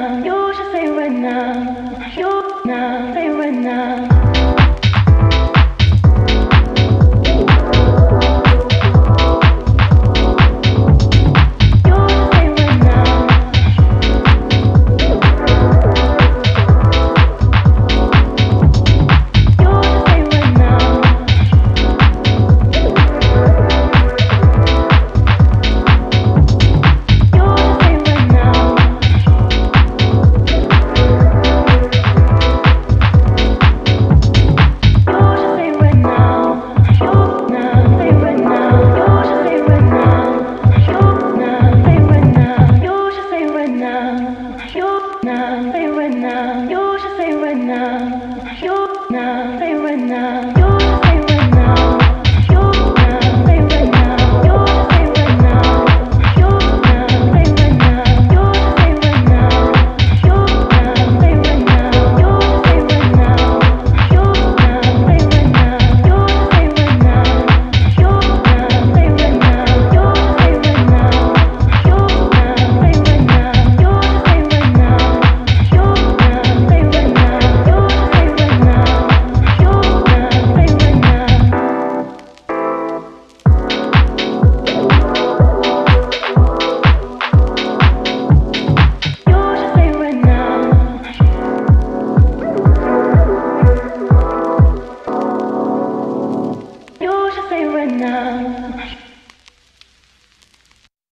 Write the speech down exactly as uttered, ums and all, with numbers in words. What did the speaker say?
now, you should say right now, you now, say right now. Now, you now,